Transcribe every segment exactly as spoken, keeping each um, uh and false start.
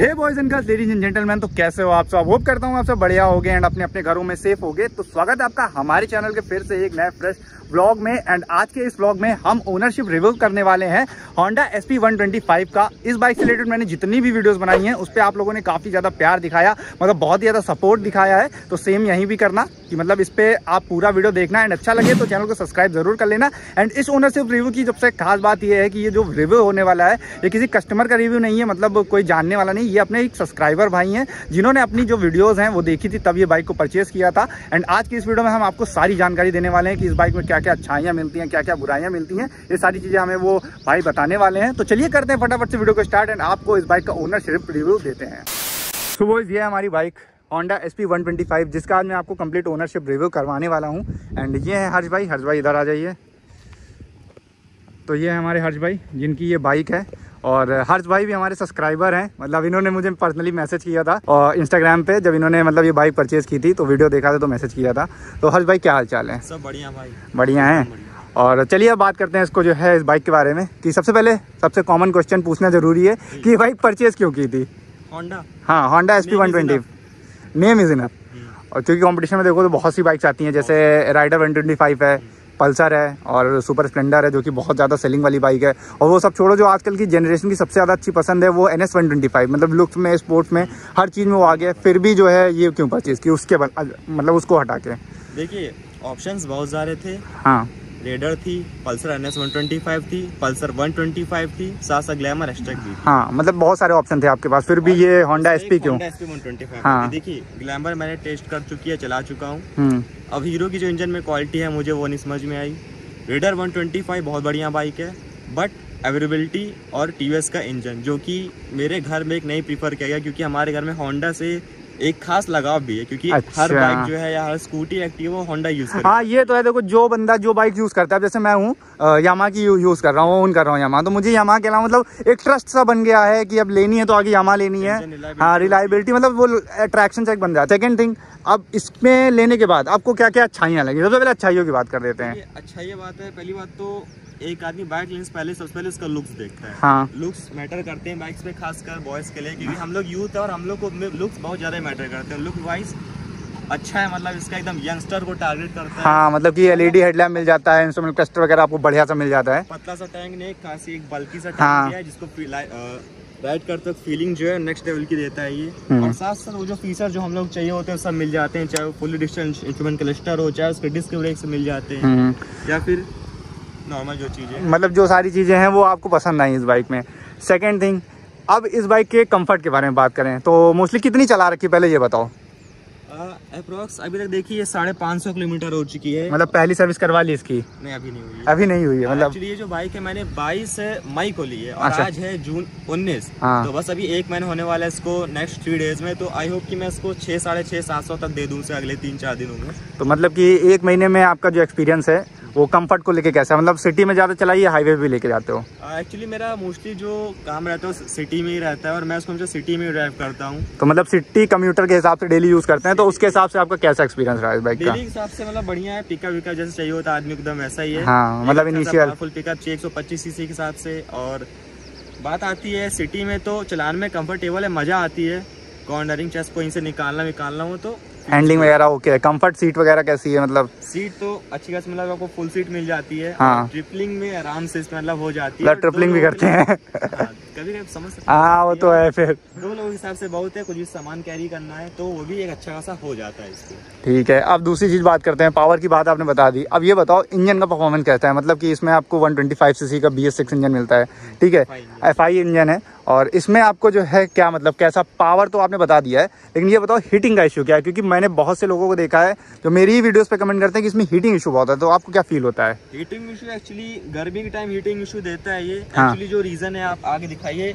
Hey boys and girls, ladies and gentleman, तो कैसे हो आप सब? होप करता हूँ आप सब बढ़िया हो गए एंड अपने अपने घरों में सेफ हो गए। तो स्वागत है आपका हमारे चैनल के फिर से एक नए फ्रेश व्लॉग में। एंड आज के इस व्लॉग में हम ओनरशिप रिव्यू करने वाले हैं Honda SP one twenty five का। इस बाइक से रिलेटेड मैंने जितनी भी वीडियोस बनाई हैं उस पर आप लोगों ने काफ़ी ज़्यादा प्यार दिखाया, मतलब बहुत ही ज़्यादा सपोर्ट दिखाया है। तो सेम यहीं भी करना कि मतलब इस पर आप पूरा वीडियो देखना एंड अच्छा लगे तो चैनल को सब्सक्राइब जरूर कर लेना। एंड इस ओनरशिप रिव्यू की सबसे खास बात यह है कि ये जो रिव्यू होने वाला है ये किसी कस्टमर का रिव्यू नहीं है, मतलब कोई जानने वाला नहीं, ये अपने एक सब्सक्राइबर भाई हैं जिन्होंने अपनी जो वीडियोस हैं वो देखी थी तब ये बाइक को परचेस किया था। एंड आज की इस वीडियो में हम आपको सारी जानकारी देने वाले हैं कि इस बाइक में क्या क्या अच्छाइयाँ मिलती हैं, क्या क्या बुराइयाँ मिलती हैं, ये सारी चीज़ें हमें वो भाई बताने वाले हैं। तो चलिए करते हैं फटाफट से वीडियो को स्टार्ट एंड आपको इस बाइक का ओनरशिप रिव्यू देते हैं। सो बॉयज, ये है हमारी bike Honda SP one twenty five जिसका आज मैं आपको कंप्लीट ओनरशिप रिव्यू करवाने वाला हूँ। एंड ये है हर्ष भाई, हर्ष भाई इधर आ जाइए। तो ये है हमारे हर्ष भाई जिनकी ये बाइक है और हर्ष भाई भी हमारे सब्सक्राइबर हैं, मतलब इन्होंने मुझे पर्सनली मैसेज किया था और इंस्टाग्राम पे जब इन्होंने मतलब ये बाइक परचेज़ की थी तो वीडियो देखा था तो मैसेज किया था। तो हर्ष भाई क्या हाल चाल है? सब बढ़िया भाई, बढ़िया हैं। और चलिए अब बात करते हैं इसको जो है इस बाइक के बारे में कि सबसे पहले सबसे कॉमन क्वेश्चन पूछना ज़रूरी है कि ये बाइक परचेज़ क्यों की थी होंडा? हाँ, Honda S P one twenty five name is enough. और क्योंकि कॉम्पिटिशन में देखो तो बहुत सी बाइक्स आती हैं, जैसे राइडर वन ट्वेंटी फाइव है, पल्सर है और सुपर स्प्लेंडर है जो कि बहुत ज़्यादा सेलिंग वाली बाइक है। और वो सब छोड़ो, जो आजकल की जनरेशन की सबसे ज़्यादा अच्छी पसंद है वो N S one twenty five, मतलब लुक्स में, स्पोर्ट्स में, हर चीज़ में वो आ गया। फिर भी जो है ये क्यों परचेज़ की उसके मतलब उसको हटा के? देखिए ऑप्शंस बहुत सारे थे। हाँ, रेडर थी, Pulsar N S one twenty five थी, पल्सर वन ट्वेंटी फाइव थी, साथ ग्लैमर एक्सट्रैक भी। हाँ, मतलब बहुत सारे ऑप्शन थे आपके पास, फिर भी ये होंडा एसपी क्यों? SP one twenty five. हाँ, देखिए ग्लैमर मैंने टेस्ट कर चुकी है, चला चुका हूँ। अब हीरो की जो इंजन में क्वालिटी है मुझे वो नहीं समझ में आई। रेडर वन ट्वेंटी फाइव बहुत बढ़िया बाइक है बट अवेलेबिलिटी और टीवीएस का इंजन जो कि मेरे घर में एक नहीं प्रीफर किया गया, क्योंकि हमारे घर में होंडा से एक खास लगाव भी है क्योंकि अच्छा। हर बाइक जो है या हर स्कूटी एक्टिव वो होंडा यूज करता है। हाँ ये तो है, देखो जो बंदा जो बाइक यूज करता है, जैसे मैं हूँ यामा की यूज कर रहा हूँ, ओन कर रहा हूँ यामा, तो मुझे यामा के अलावा मतलब एक ट्रस्ट सा बन गया है कि अब लेनी है तो आगे यामा लेनी है। हाँ, रिलायबिलिटी, मतलब वो अट्रैक्शन चेक बन जाता है। सेकेंड थिंग, अब इसमें लेने के बाद आपको क्या क्या अच्छाइयाँ लगी? सबसे पहले अच्छाइयों की बात कर देते हैं। अच्छा, ये बात है, पहली बात तो एक आदमी बाइक लेने से पहले सबसे पहले उसका लुक्स देखता है। हाँ, लुक्स मैटर करते हैं बाइक्स पे, खासकर बॉयज़ के लिए, क्योंकि हम लोग यूथ है और हम लोग को लुक्स बहुत ज़्यादा मैटर करते हैं। लुक वाइज अच्छा है, मतलब इसका एकदम यंगस्टर को टारगेट करता है। हाँ, मतलब कि एलईडी हेडलैम्प मिल जाता है, इंस्ट्रूमेंट क्लस्टर वगैरह आपको बढ़िया सा मिल जाता है। पतला सा टैंक ने खासी एक बल्की सा टैंक है जिसको राइड करते वक्त फीलिंग जो है नेक्स्ट लेवल की देता है ये। और साथ साथ वो जो फीचर जो हम लोग चाहिए होते हैं सब मिल जाते हैं, चाहे वो फुल डिस्टेंस इंस्ट्रूमेंट क्लस्टर हो, चाहे उसके डिस्क ब्रेक से मिल जाते हैं, या फिर नॉर्मल जो चीज़ें, मतलब जो सारी चीज़ें हैं वो आपको पसंद आई इस बाइक में। सेकंड थिंग, अब इस बाइक के कंफर्ट के बारे में बात करें तो मोस्टली कितनी चला रखी पहले ये बताओ? अप्रोक्स अभी तक देखिए साढ़े पाँच सौ किलोमीटर हो चुकी है। मतलब पहली सर्विस करवा ली इसकी? नहीं, अभी नहीं हुई, अभी नहीं हुई है। मतलब ये जो बाइक है मैंने बाईस मई को ली है और अच्छा। आज है जून उन्नीस, तो बस अभी एक महीना होने वाला है इसको नेक्स्ट थ्री डेज में। तो आई होप कि मैं इसको छः साढ़े छः सात सौ तक दे दूँ से अगले तीन चार दिनों में। तो मतलब कि एक महीने में आपका जो एक्सपीरियंस है वो कंफर्ट को लेके कैसा है? मतलब सिटी में ज़्यादा चलाइए, हाईवे पे लेके जाते हो? एक्चुअली uh, मेरा मोस्टली जो काम रहता है सिटी में ही रहता है और मैं उसको मुझे सिटी में ड्राइव करता हूँ। तो मतलब सिटी कम्यूटर के हिसाब से डेली यूज़ करते हैं, तो उसके हिसाब से आपका कैसा एक्सपीरियंस रहा है बाइक का? डेली हिसाब से मतलब बढ़िया है, पिकअप विकअप जैसे चाहिए होता आदमी एकदम वैसा ही है। हाँ, मतलब इनिशियल फुल पिकअप चाहिए एक सौ पच्चीस सीसी के हिसाब से। और बात आती है सिटी में तो चलान में कम्फर्टेबल है, मज़ा आती है, कॉर्नरिंग चाहे कहीं से निकालना निकालना हो तो हैंडलिंग वगैरह ओके है। कंफर्ट सीट वगैरह कैसी है? मतलब सीट तो अच्छी खासी, मतलब आपको फुल सीट मिल जाती है। हाँ, ट्रिपलिंग में आराम से मतलब हो जाती है, ट्रिपलिंग भी करते हैं कभी कभी, समझ सकते हैं। हाँ वो तो है, फिर दो लोगों के हिसाब से बहुत है, कुछ भी सामान कैरी करना है तो वो भी एक अच्छा खासा हो जाता है इसको। ठीक है, अब दूसरी चीज़ बात करते हैं, पावर की बात आपने बता दी। अब ये बताओ इंजन का परफॉर्मेंस कैसा है? मतलब कि इसमें आपको वन ट्वेंटी फाइव सीसी का बी एस सिक्स इंजन मिलता है, ठीक है, एफ आई इंजन है, और इसमें आपको जो है क्या मतलब कैसा पावर तो आपने बता दिया है, लेकिन ये बताओ हीटिंग का इशू क्या है? क्योंकि मैंने बहुत से लोगों को देखा है जो मेरी ही वीडियोस पे कमेंट करते हैं कि इसमें हीटिंग इशू बहुत है, तो आपको क्या फील होता है? हीटिंग इशू एक्चुअली गर्मी के टाइम हीटिंग इशू देता है ये। हाँ, एक्चुअली जो रीज़न है आप आगे दिखाइए,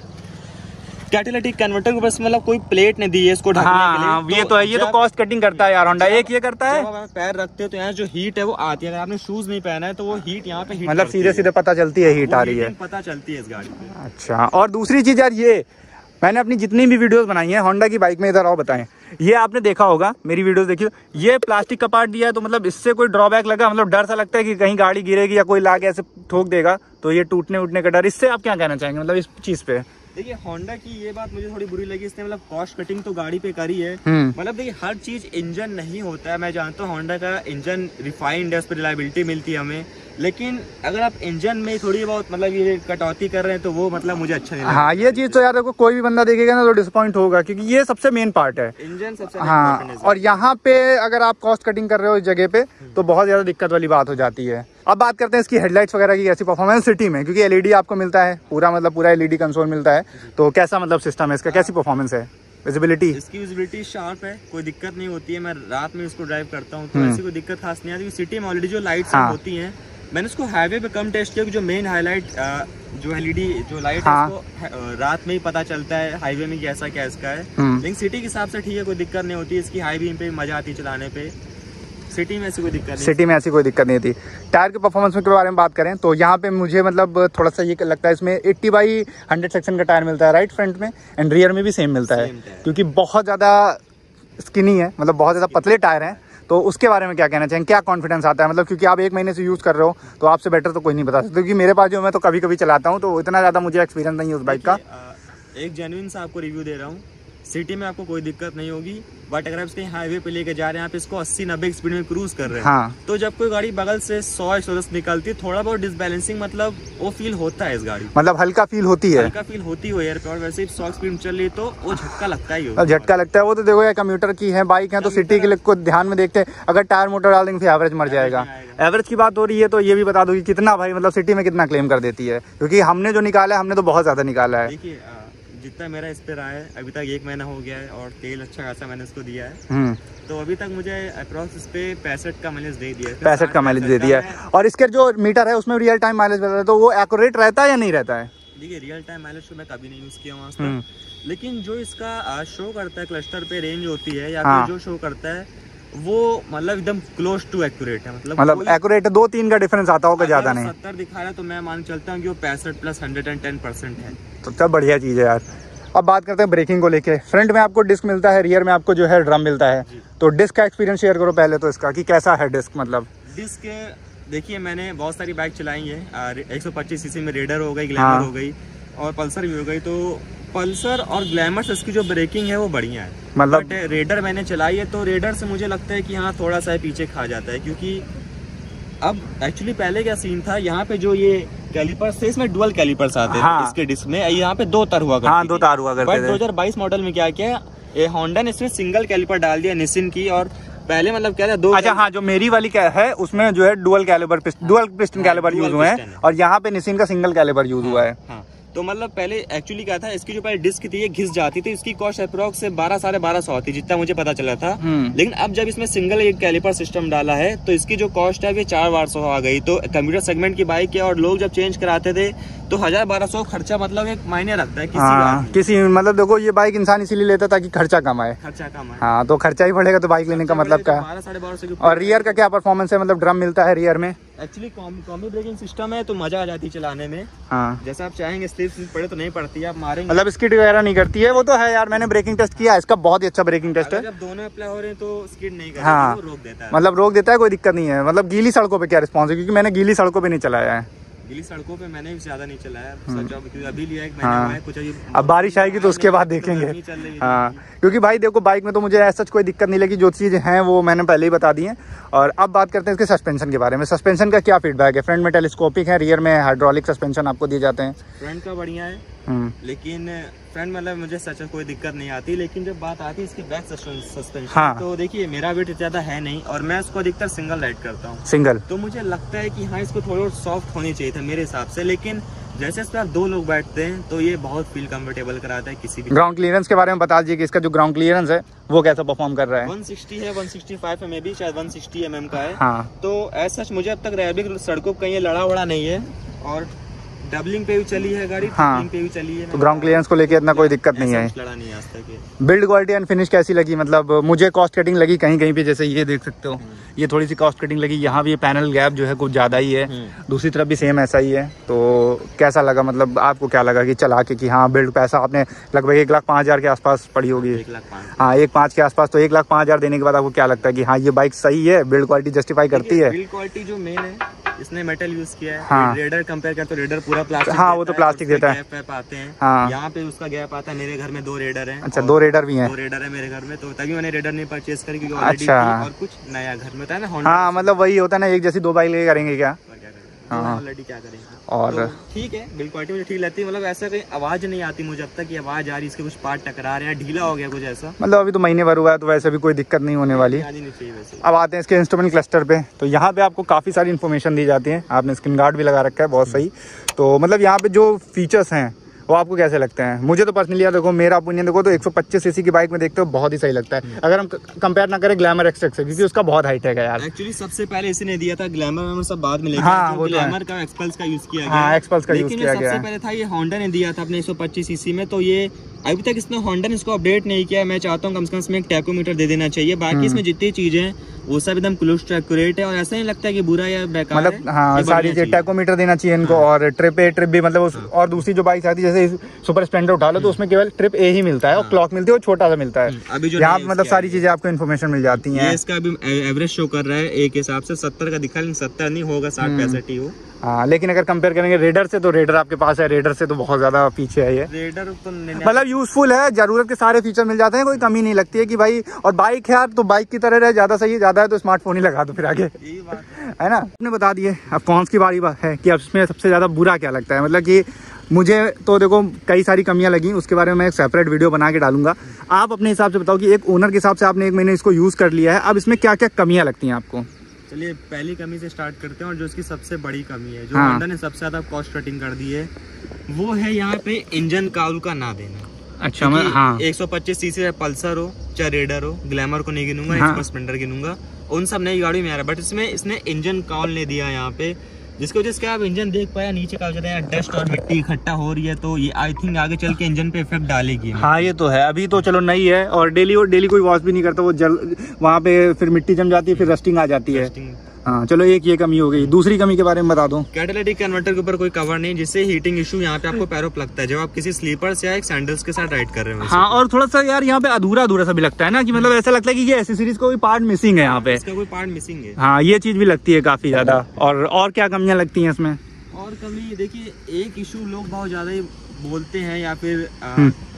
कैटालिटिक कन्वर्टर को बस मतलब कोई प्लेट नहीं दी है इसको ढकने के लिए। हाँ, तो ये तो है, ये तो कॉस्ट कटिंग करता है यार होंडा, एक ये करता है। जब आप पैर रखते हो तो यहाँ जो हीट है वो आती है, अगर आपने शूज नहीं पहना है तो वो हीट यहाँ पे, मतलब सीधे सीधे पता चलती है हीट आ रही है, पता चलती है इस गाड़ी में। अच्छा, और दूसरी चीज़ यार, ये मैंने अपनी जितनी भी वीडियोस बनाई हैं होंडा की बाइक में, इधर आओ बताएं, ये आपने देखा होगा मेरी वीडियोस देखी, ये प्लास्टिक का पार्ट दिया है तो मतलब इससे कोई ड्रॉबैक लगा? मतलब डर सा लगता है कि कहीं गाड़ी गिरेगी या कोई लाके ऐसे ठोक देगा तो ये टूटने उठने का डर, इससे आप क्या कहना चाहेंगे मतलब इस चीज़ पे? देखिए होंडा की ये बात मुझे थोड़ी बुरी लगी, इसने मतलब कॉस्ट कटिंग तो गाड़ी पे करी है। मतलब देखिए हर चीज इंजन नहीं होता है, मैं जानता हूँ होंडा का इंजन रिफाइंड है, उस पर रिलायबिलिटी मिलती है हमें, लेकिन अगर आप इंजन में थोड़ी बहुत मतलब ये कटौती कर रहे हैं तो वो मतलब मुझे अच्छा नहीं। हाँ ये चीज तो यार आपको कोई भी बंदा देखेगा ना तो डिसअपॉइंट होगा, क्योंकि ये सबसे मेन पार्ट है इंजन सबसे। हाँ और यहाँ पे अगर आप कॉस्ट कटिंग कर रहे हो इस जगह पे तो बहुत ज्यादा दिक्कत वाली बात हो जाती है। अब बात करते हैं इसकी हेडलाइट्स वगैरह की कैसी परफॉर्मेंस सिटी में, क्योंकि एलईडी आपको मिलता है पूरा, मतलब पूरा एलईडी कंसोल मिलता है, तो कैसा मतलब सिस्टम है इसका, कैसी परफॉर्मेंस है? विजिबिलिटी इसकी विजिबिलिटी शार्प है, कोई दिक्कत नहीं होती है। मैं रात में इसको ड्राइव करता हूँ तो ऐसी कोई दिक्कत खास नहीं आती। सिटी में ऑलरेडी जो लाइट्स होती हैं, मैंने इसको हाईवे पे कम टेस्ट किया, जो मेन हाईलाइट जो एलईडी जो लाइट हाँ। है इसको रात में ही पता चलता है हाईवे में कैसा क्या इसका है, लेकिन सिटी के हिसाब से ठीक है, कोई दिक्कत नहीं होती इसकी। हाईवे पे मजा आती है चलाने पे, सिटी में ऐसी कोई दिक्कत नहीं सिटी में ऐसी कोई दिक्कत नहीं थी। टायर के परफॉर्मेंस के बारे में बात करें तो यहाँ पे मुझे मतलब थोड़ा सा ये लगता है, इसमें अस्सी बाई सौ सेक्शन का टायर मिलता है राइट फ्रंट में, एंड रियर में भी सेम मिलता है, क्योंकि बहुत ज़्यादा स्किनी है, मतलब बहुत ज़्यादा पतले टायर हैं। तो उसके बारे में क्या कहना चाहेंगे, क्या कॉन्फिडेंस आता है, मतलब क्योंकि आप एक महीने से यूज़ कर रहे हो तो आपसे बेटर तो कोई नहीं बता सकता, क्योंकि मेरे पास जो मैं तो कभी कभी चलाता हूँ तो इतना ज़्यादा मुझे एक्सपीरियंस नहीं है उस बाइक का। एक जेन्युइन सा आपको रिव्यू दे रहा हूँ, सिटी में आपको कोई दिक्कत नहीं होगी, बट अगर आप इसके हाईवे पे लेके जा रहे हैं, आप इसको अस्सी नब्बे स्पीड में क्रूज कर रहे हैं हाँ। तो जब कोई गाड़ी बगल से सौ एक सौ दस निकलती है, थोड़ा बहुत डिसबैलेंसिंग मतलब वो फील होता है इस गाड़ी, मतलब हल्का फील होती है, हल्का फील होती है यार। और वैसे सौ स्पीड में चल रही तो वो झटका लगता ही होगा, झटका लगता है वो। तो देखो यार कम्यूटर की है बाइक है तो सिटी के को ध्यान में देखते हैं, अगर टायर मोटर डाल देंगे एवरेज मर जाएगा। एवरेज की बात हो रही है तो ये भी बता दो कितना भाई मतलब सिटी में कितना क्लेम कर देती है, क्योंकि हमने जो निकाला है हमने तो बहुत ज्यादा निकाला है। जितना मेरा इस पे रहा है अभी तक एक महीना हो गया है और तेल अच्छा खासा मैंने इसको दिया है, तो अभी तक मुझे अप्रॉक्स इस पे पैंसठ का माइलेज दे दिया है, पैंसठ का माइलेज दे दिया है। और इसके जो मीटर है उसमें रियल टाइम माइलेज बता रहा है, तो वो एक्यूरेट रहता है या नहीं रहता है? देखिए रियल टाइम माइलेज तो मैं कभी नहीं यूज़ किया हूँ, लेकिन जो इसका शो करता है क्लस्टर पे रेंज होती है या फिर जो शो करता है वो मतलब एकदम क्लोज टू एक्यूरेट है, मतलब मतलब एक्यूरेट है, दो तीन का डिफरेंस आता होगा, ज्यादा नहीं। सत्तर दिखा रहा है तो मैं मान चलता हूँ कि वो पैंसठ plus hundred and ten percent है, तो तब बढ़िया चीज़ है यार। अब बात करते हैं ब्रेकिंग को लेके, फ्रंट में आपको डिस्क मिलता है, रियर में आपको जो है ड्रम मिलता है, तो डिस्क का एक्सपीरियंस शेयर करो पहले तो इसका कि कैसा है डिस्क। मतलब डिस्क देखिए मैंने बहुत सारी बाइक चलाई है, एक सौ पच्चीस सीसी में रेडर हो गई, ग्लैमर हो गई और पल्सर भी हो गई, तो पल्सर और ग्लैमर से इसकी जो ब्रेकिंग है वो बढ़िया है। मतलब रेडर मैंने चलाई है तो रेडर से मुझे लगता है कि हाँ थोड़ा सा पीछे खा जाता है, क्योंकि अब एक्चुअली पहले क्या सीन था, यहाँ पे जो ये कैलिपर्स थे इसमें डुअल कैलिपर्स आते हाँ। थे इसके डिस्क में, यहाँ पे दो तार हुआ करते हाँ, दो तार हुआ करते थे। दो हज़ार बाईस मॉडल में क्या किया होंडा ने, इसमें सिंगल कैलिपर डाल दिया निसिन की, और पहले मतलब क्या था दो अच्छा हाँ जो मेरी वाली क्या है उसमें जो है dual caliper dual piston caliper use हुए हैं, और यहाँ पे निसिन का सिंगल कैलिपर यूज हुआ है। तो मतलब पहले एक्चुअली क्या था, इसकी जो पहले डिस्क थी ये घिस जाती थी, इसकी कॉस्ट अप्रॉक्स से बारह साढ़े बारह सौ आती जितना मुझे पता चला था, लेकिन अब जब इसमें सिंगल एक कैलिपर सिस्टम डाला है तो इसकी जो कॉस्ट है ये चार बार सौ आ गई। तो कंप्यूटर सेगमेंट की बाइक है और लोग जब चेंज कराते थे तो हजार बारह सौ खर्चा मतलब एक मायने रखता है किसी हाँ, किसी मतलब देखो ये बाइक इंसान इसीलिए लेता ताकि खर्चा कम आए, खर्चा कम आए हाँ, तो खर्चा ही बढ़ेगा तो बाइक लेने का मतलब क्या। बारह साढ़े बारह सौ। और रियर का क्या परफॉर्मेंस है, मतलब ड्रम मिलता है रियर में, एक्चुअली कॉम्बी ब्रेकिंग सिस्टम है तो मजा आ जाती है चलाने में हाँ। जैसा आप चाहेंगे स्लिप पड़े तो नहीं पड़ती है, आप मारेंगे मतलब स्किड वगैरह नहीं करती है, वो तो है यार मैंने ब्रेकिंग टेस्ट किया इसका, बहुत ही अच्छा ब्रेकिंग टेस्ट है, जब दोनों अप्लाई हो रहे हैं तो स्किड नहीं करता हाँ, रोक देता है, मतलब रोक देता है कोई दिक्कत नहीं है। मतलब गीली सड़कों पे क्या रिस्पॉन्स है, क्योंकि मैंने गीली सड़कों पे नहीं चलाया है, गीली सड़कों पे मैंने भी ज्यादा नहीं चलाया, क्योंकि अभी लिया एक महीना हुआ है कुछ, अब बारिश आएगी तो उसके बाद देखेंगे हाँ, क्योंकि भाई देखो बाइक में तो मुझे ऐसा कोई दिक्कत नहीं लगी, जो चीज़ हैं वो मैंने पहले ही बता दी है। और अब बात करते हैं इसके सस्पेंशन के बारे में, सस्पेंशन का क्या फीडबैक है? फ्रंट में टेलीस्कोपिक है, रियर में हाइड्रोलिक सस्पेंशन आपको दिए जाते हैं। फ्रंट का बढ़िया है लेकिन फ्रंट मतलब मुझे सच में कोई दिक्कत नहीं आती, लेकिन जब बात आती है इसकी बैक सस्पेंशन हाँ। तो देखिए मेरा वेट ज़्यादा है नहीं और मैं इसको अधिकतर सिंगल राइड करता हूँ, सिंगल तो मुझे लगता है कि हाँ इसको थोड़ा सॉफ्ट होनी चाहिए था मेरे हिसाब से, लेकिन जैसे इस पर आप दो लोग बैठते हैं तो ये बहुत फील कंफर्टेबल कराता है। किसी भी ग्राउंड क्लियरेंस के बारे में बता दीजिए कि इसका जो ग्राउंड क्लियरेंस है वो कैसा परफॉर्म कर रहा है। एक सौ साठ है, एक सौ पैंसठ में भी शायद एक सौ साठ एमएम का है हाँ। तो ऐसा मुझे अब तक रैबिक सड़कों कहीं लड़ा वड़ा नहीं है, और डबलिंग पे भी चली है गाड़ी हाँ। पे भी चली है, तो ग्राउंड क्लियरेंस को लेके इतना कोई दिक्कत नहीं है। बिल्ड क्वालिटी एंड फिनिश कैसी लगी? मतलब मुझे कॉस्ट कटिंग लगी कहीं कहीं पे, जैसे ये देख सकते हो ये थोड़ी सी कॉस्ट कटिंग लगी, यहाँ भी ये पैनल गैप जो है कुछ ज़्यादा ही है, दूसरी तरफ भी सेम ऐसा ही है। तो कैसा लगा, मतलब आपको क्या लगा कि चला के कि हाँ बिल्ड पैसा आपने लगभग एक लाख पाँच हज़ार के आसपास पड़ी होगी, हाँ एक पाँच के आसपास, तो एक लाख पाँच हज़ार देने के बाद आपको क्या लगता है कि हाँ ये बाइक सही है, बिल्ड क्वालिटी जस्टिफाई करती है? बिल्ड क्वालिटी जो मेन है इसने मेटल यूज किया है। हाँ। रेडर कंपेयर कर तो रेडर पूरा प्लास्टिक। हाँ वो तो प्लास्टिक देता है। गैप आते हैं। हाँ। यहाँ पे उसका गैप आता है। मेरे घर में दो रेडर है। अच्छा दो रेडर भी है। दो रेडर है मेरे घर में, तो तभी मैंने रेडर नहीं परचेज करी क्योंकि अच्छा और कुछ नया घर में होता है ना होंडा। हाँ मतलब वही होता है ना, एक जैसी दो बाइक लेके करेंगे क्या। हाँ। क्या करेंगे और ठीक तो है, बिल्ड क्वालिटी मुझे ठीक लगती है। मतलब ऐसा कोई आवाज नहीं आती मुझे अब तक कि आवाज आ रही इसके कुछ पार्ट टकरा रहे हैं, ढीला हो गया कुछ ऐसा। मतलब अभी तो महीने भर हुआ है तो वैसे भी कोई दिक्कत नहीं होने वाली। अब आते हैं इसके इंस्ट्रूमेंट क्लस्टर पे, तो यहाँ पे आपको काफी सारी इन्फॉर्मेशन दी जाती है। आपने स्क्रीन गार्ड भी लगा रखा है, बहुत सही। तो मतलब यहाँ पे जो फीचर्स हैं वो आपको कैसे लगते हैं? मुझे तो पर्सनली यार देखो मेरा ओपिनियन देखो तो एक सौ पच्चीस सीसी की बाइक में देखते हो बहुत ही सही लगता है, अगर हम कंपेयर ना करें ग्लैमर एक्सटेक से क्योंकि उसका बहुत हाईटेक है यार। एक्चुअली सबसे पहले इसी ने दिया था, ग्लैमर में सब बाद में लेके आए थे। ग्लैमर का एक्सपल्स का यूज किया गया। हां एक्सपल्स का यूज किया गया, सबसे पहले था ये होंडा ने दिया था अपने एक सौ पच्चीस सीसी में। तो ये अभी तक इसने होंडा ने इसको अपडेट नहीं किया। मैं चाहता हूँ कम से कम इसमें एक टैकोमीटर दे देना चाहिए। बाकी इसमें जितनी चीजें हैं वो सब एकदम क्लोज टू एक्यूरेट है और ऐसा नहीं लगता है कि बुरा या बेकार मतलब। हाँ सारी चीजें टैकोमीटर देना चाहिए इनको। हाँ। और ट्रिप ए ट्रिप भी मतलब उस, हाँ। और दूसरी जो बाइक आती है जैसे सुपर स्प्लेंडर उठा लो तो उसमें केवल ट्रिप ए ही मिलता है और क्लॉक मिलती है, वो छोटा सा मिलता है। अभी जो यहाँ मतलब सारी चीजें आपको इन्फॉर्मेशन मिल जाती है। इसका अभी एवरेज शो कर रहा है एक हिसाब से सत्तर का दिखा, लेकिन सत्तर नहीं होगा, साठ पैंसठ ही हो। हाँ लेकिन अगर कंपेयर करेंगे रेडर से तो रेडर आपके पास है, रेडर से तो बहुत ज्यादा पीछे है ये। रेडर तो मतलब यूजफुल है, जरूरत के सारे फीचर मिल जाते हैं, कोई कमी नहीं लगती है कि भाई। और बाइक है यार तो बाइक की तरह रहे, ज्यादा सही है, ज्यादा है तो स्मार्टफोन ही लगा दो फिर आगे, यही बात है ना। आपने बता दिए, अब कौन सी बारी बात है कि अब इसमें सबसे ज्यादा बुरा क्या लगता है। मतलब कि मुझे तो देखो कई सारी कमियां लगी, उसके बारे में मैं एक सेपरेट वीडियो बना के डालूंगा। आप अपने हिसाब से बताओ कि एक ओनर के हिसाब से आपने एक महीने इसको यूज कर लिया है, अब इसमें क्या क्या कमियां लगती हैं आपको? चलिए पहली कमी से स्टार्ट करते हैं और जो इसकी सबसे बड़ी कमी है, जो होंडा ने सबसे ज्यादा कॉस्ट कटिंग कर दी है, वो है यहाँ पे इंजन काउल का ना देना। अच्छा मैं हाँ। एक सौ पच्चीस सीसी पल्सर हो चाहे रेडर हो, ग्लैमर को नहीं गिनूंगा, हाँ। सुपर स्प्लेंडर गिनूंगा, उन सब नई गाड़ी में आ रहा है, बट इसमें इसने इंजन काउल ने दिया यहाँ पे, जिसकी वजह से आप इंजन देख पाया नीचे का डस्ट और मिट्टी इकट्ठा हो रही है। तो ये आई थिंक आगे चल के इंजन पे इफेक्ट डालेगी। हाँ ये तो है, अभी तो चलो नई है और डेली और डेली कोई वॉश भी नहीं करता, वो जल वहाँ पे फिर मिट्टी जम जाती है, फिर रस्टिंग आ जाती है। हाँ चलो एक ये कमी हो गई। दूसरी कमी के बारे में बता दो, कैटालिटिक कन्वर्टर के ऊपर कोई कवर नहीं, जिससे हीटिंग इशू यहाँ पे आपको पैरों पे लगता है जब आप किसी स्लीपर्स या एक सैंडल्स के साथ राइड कर रहे हो। हाँ और थोड़ा सा यार यहाँ पे अधूरा अधूरा सा भी लगता है ना, कि मतलब ऐसा लगता है कि ये एक्सेसरीज का कोई पार्ट मिसिंग है यहाँ पे, इसका कोई पार्ट मिसिंग है। हाँ ये चीज भी लगती है काफी ज्यादा। और और क्या कमियाँ लगती हैं इसमें? और कमी देखिए एक इशू लोग बहुत ज्यादा ही बोलते हैं या फिर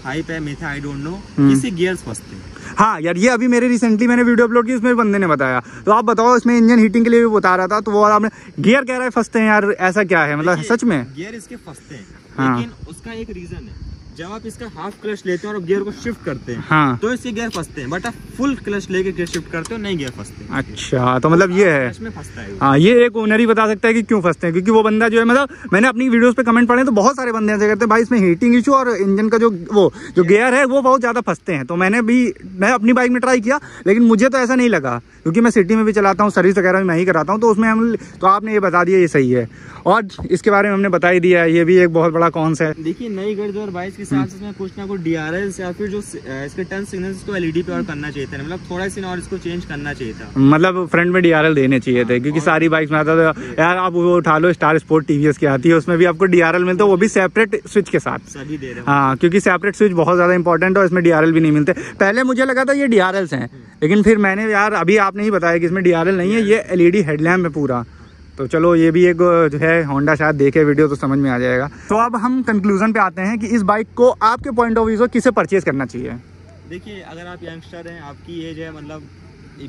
हाइप है, मेथा आई डोंट नो, किसी गियर्स फंसते हैं। हाँ यार ये अभी मेरे रिसेंटली मैंने वीडियो अपलोड की, उसमें बंदे ने बताया। तो आप बताओ इसमें इंजन हीटिंग के लिए भी बता रहा था, तो वो आपने गियर कह रहा है फंसते हैं, यार ऐसा क्या है मतलब सच में गियर इसके फंसते हैं। हाँ। लेकिन उसका एक रीजन है, जब आप इसका हाफ क्लच लेते हैं और गियर को शिफ्ट करते हैं, हाँ। तो इसके गियर फंसते हैं, बट आप फुल क्लच लेके गियर शिफ्ट करते हो नहीं गियर फंसते। अच्छा तो मतलब ये है इसमें फंसता है। हाँ ये एक ओनर ही बता सकता है कि क्यों फंसते हैं, क्योंकि वो बंदा जो है मतलब मैंने अपनी वीडियोस पे कमेंट पढ़े तो बहुत सारे बंदे ऐसे करते हैं भाई इसमें हीटिंग इशू और इंजन का जो वो जो गियर है वो बहुत ज्यादा फंसते हैं। तो मैंने भी मैं अपनी बाइक में ट्राई किया लेकिन मुझे तो ऐसा नहीं लगा, क्योंकि मैं सिटी में भी चलाता हूँ, सर्विस वगैरह भी मैं ही कराता हूँ, तो उसमें हम तो आपने ये बता दिया ये सही है। और इसके बारे में हमने बता ही दिया है, ये भी एक बहुत बड़ा कॉन्स है। देखिए नई गाड़ी दो हजार बाईस साथ इसमें कुछ ना कुछ डीआरएल या फिर जो इसके टर्न सिग्नल्स को एलईडी पे और करना चाहिए था, मतलब थोड़ा सा और इसको चेंज करना चाहिए था, मतलब फ्रंट में डीआरएल देने चाहिए थे, क्योंकि सारी बाइक्स में आता था यार। आप वो उठा लो स्टार स्पोर्ट टीवीएस की आती है, उसमें भी आपको डीआरएल मिलता है, वो भी सेपरेट स्विच के साथ सभी दे रहे हैं। हाँ क्योंकि सेपरेट स्विच बहुत ज्यादा इंपॉर्टेंट है और इसमें डीआरएल भी नहीं मिलते। पहले मुझे लगा था ये डीआरएल्स हैं, लेकिन फिर मैंने यार अभी आपने ही बताया कि इसमें डीआरएल नहीं है, ये एलईडी हेडलैम्प है पूरा। तो चलो ये भी एक जो है होंडा शायद देखे वीडियो तो समझ में आ जाएगा। तो अब हम कंक्लूजन पे आते हैं कि इस बाइक को आपके पॉइंट ऑफ व्यू से किसे परचेज करना चाहिए। देखिए अगर आप यंगस्टर हैं, आपकी एज है मतलब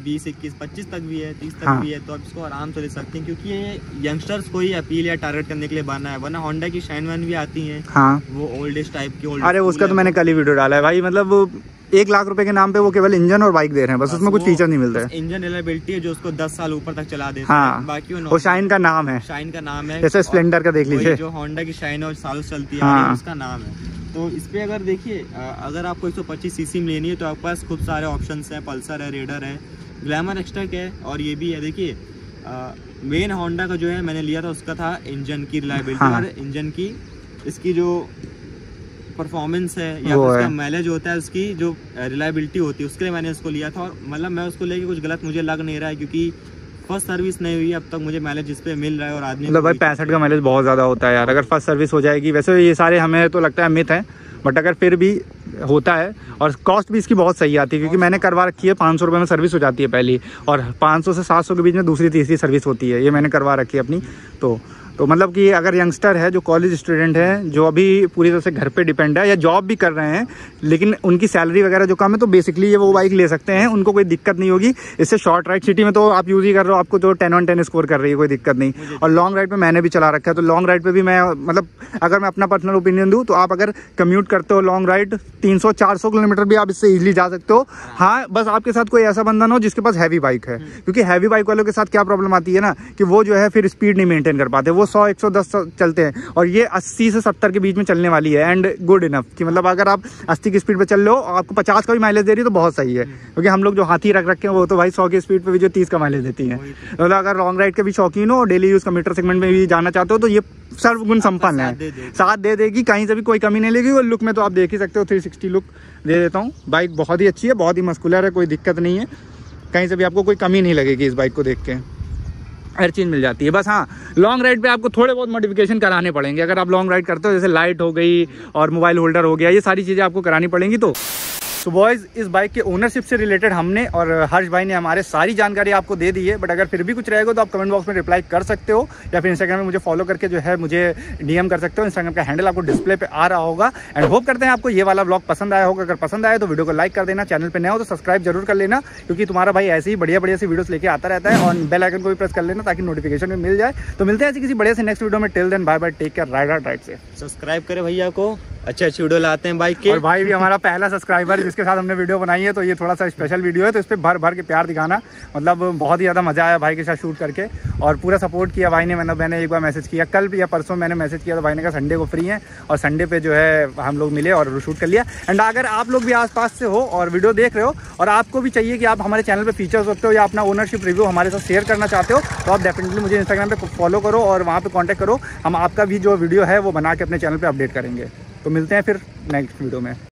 बीस इक्कीस पच्चीस तक भी है, तीस तक हाँ। भी है, तो आप इसको आराम से ले सकते हैं, क्योंकि ये यंगस्टर्स को ही अपील या टारगेट करने के लिए बना है। वरना होंडा की शाइन वन भी आती है, हाँ। वो ओल्ड एज टाइप की, अरे उसका तो मैंने कल ही वीडियो डाला है भाई, मतलब एक लाख रुपए के नाम पे वो केवल इंजन और बाइक दे रहे हैं, बस उसमें कुछ फीचर नहीं मिल रहा है। इंजन रिलायबिलिटी है जो उसको दस साल ऊपर तक चला देता हाँ। है, बाकी वो शाइन का नाम है, शाइन का नाम है, जैसे स्प्लेंडर का देख लीजिए जो होंडा की शाइन और सालों चलती है हाँ। उसका नाम है। तो इस पे अगर देखिए अगर आपको एक सौ पच्चीस सीसी में लेनी है तो आपके पास खूब सारे ऑप्शंस हैं, पल्सर है, रेडर है, ग्लैमर एक्सटेक है और ये भी है। देखिए मेन होंडा का जो है मैंने लिया था उसका था इंजन की रिलायबिलिटी और इंजन की इसकी जो परफॉर्मेंस है या उसका माइलेज होता है, उसकी जो रिलायबिलिटी होती है, उसके लिए मैंने उसको लिया था। और मतलब मैं उसको लेके कुछ गलत मुझे लग नहीं रहा है, क्योंकि फर्स्ट सर्विस नहीं हुई अब तक, मुझे माइलेज इस पे मिल रहा है। और आदमी मतलब भाई पैंसठ का माइलेज बहुत ज़्यादा होता है यार अगर फर्स्ट सर्विस हो जाएगी। वैसे ये सारे हमें तो लगता है मिथ है, बट अगर फिर भी होता है और कॉस्ट भी इसकी बहुत सही आती है, क्योंकि मैंने करवा रखी है। पाँच सौ रुपये में सर्विस हो जाती है पहली, और पाँच सौ से सात सौ के बीच में दूसरी तीसरी सर्विस होती है। ये मैंने करवा रखी है अपनी। तो तो मतलब कि अगर यंगस्टर है, जो कॉलेज स्टूडेंट है, जो अभी पूरी तरह से घर पे डिपेंड है या जॉब भी कर रहे हैं लेकिन उनकी सैलरी वगैरह जो कम है, तो बेसिकली ये वो बाइक ले सकते हैं, उनको कोई दिक्कत नहीं होगी इससे। शॉर्ट राइड सिटी में तो आप यूज़ ही कर रहे हो, आपको तो टेन ऑन टेन स्कोर कर रही है, कोई दिक्कत नहीं। और लॉन्ग राइड पर मैंने भी चला रखा है, तो लॉन्ग राइड पर भी मैं, मतलब अगर मैं अपना पर्सनल ओपिनियन दूँ तो आप अगर कम्यूट करते हो लॉन्ग राइड तीन सौ चार सौ किलोमीटर भी आप इससे ईजिली जा सकते हो। हाँ, बस आपके साथ कोई ऐसा बंदा ना हो जिसके पास हैवी बाइक है, क्योंकि हैवी बाइक वालों के साथ क्या प्रॉब्लम आती है ना कि वो जो है फिर स्पीड नहीं मेंटेन कर पाते, वो सौ एक सौ दस चलते हैं और ये अस्सी से सत्तर के बीच में चलने वाली है। एंड गुड इनफ कि मतलब अगर आप अस्सी की स्पीड पे चल लो, आपको पचास का भी माइलेज दे रही है तो बहुत सही है, क्योंकि हम लोग जो हाथी रख रखे हैं वो तो भाई सौ की स्पीड पे भी जो तीस का माइलेज देती है। मतलब अगर लॉन्ग राइड के भी शौकीन हो, डेली यूज कम्यूटर सेगमेंट में भी जाना चाहते हो, तो ये सर्वगुण संपन्न है, साथ दे देगी, कहीं से भी कोई कमी नहीं लेगी। और लुक में तो आप देख ही सकते हो, थ्री सिक्सटी लुक दे देता हूँ। बाइक बहुत ही अच्छी है, बहुत ही मस्कुलर है, कोई दिक्कत नहीं है, कहीं से भी आपको कोई कमी नहीं लगेगी इस बाइक को देख के, हर चीज़ मिल जाती है। बस हाँ, लॉन्ग राइड पे आपको थोड़े बहुत मॉडिफिकेशन कराने पड़ेंगे अगर आप लॉन्ग राइड करते हो, जैसे लाइट हो गई और मोबाइल होल्डर हो गया, ये सारी चीज़ें आपको करानी पड़ेंगी। तो तो बॉयज़, इस बाइक के ओनरशिप से रिलेटेड हमने और हर्ष भाई ने हमारे सारी जानकारी आपको दे दी है, बट अगर फिर भी कुछ रहेगा तो आप कमेंट बॉक्स में रिप्लाई कर सकते हो, या फिर इंस्टाग्राम में मुझे फॉलो करके जो है मुझे डीएम कर सकते हो। इंस्टाग्राम का हैंडल आपको डिस्प्ले पे आ रहा होगा। एंड होप करते हैं आपको ये वाला ब्लॉग पसंद आया होगा। अगर पसंद आया तो वीडियो को लाइक कर देना, चैनल पर नया हो तो सब्सक्राइब जरूर कर लेना, क्योंकि तुम्हारा भाई ऐसे ही बढ़िया बढ़िया से वीडियोस लेके आता रहता है। और बेल आइकन को भी प्रेस कर लेना ताकि नोटिफिकेशन भी मिल जाए। तो मिलते हैं ऐसे किसी बढ़िया से नेक्स्ट वीडियो में। Till then bye bye, take care, rider ride से। सब्सक्राइब करें भैया को, अच्छे अच्छे वीडियो लाते हैं बाइक के। और भाई भी हमारा पहला सब्सक्राइबर जिसके साथ हमने वीडियो बनाई है, तो ये थोड़ा सा स्पेशल वीडियो है, तो इस पर भर भर के प्यार दिखाना। मतलब बहुत ही ज़्यादा मज़ा आया भाई के साथ शूट करके, और पूरा सपोर्ट किया भाई ने। मतलब मैंने एक बार मैसेज किया, कल या परसों मैंने मैसेज किया, तो भाई ने कहा संडे को फ्री है, और संडे पर जो है हम लोग मिले और शूट कर लिया। एंड अगर आप लोग भी आसपास से हो और वीडियो देख रहे हो और आपको भी चाहिए कि आप हमारे चैनल पर फीचर सकते हो या अपना ओनरशिप रिव्यू हमारे साथ शेयर करना चाहते हो, तो आप डेफिनेटली मुझे इंस्टाग्राम पर फॉलो करो और वहाँ पर कॉन्टैक्ट करो। हम आपका भी जो वीडियो है वो बना के अपने चैनल पर अपडेट करेंगे। तो मिलते हैं फिर नेक्स्ट वीडियो में।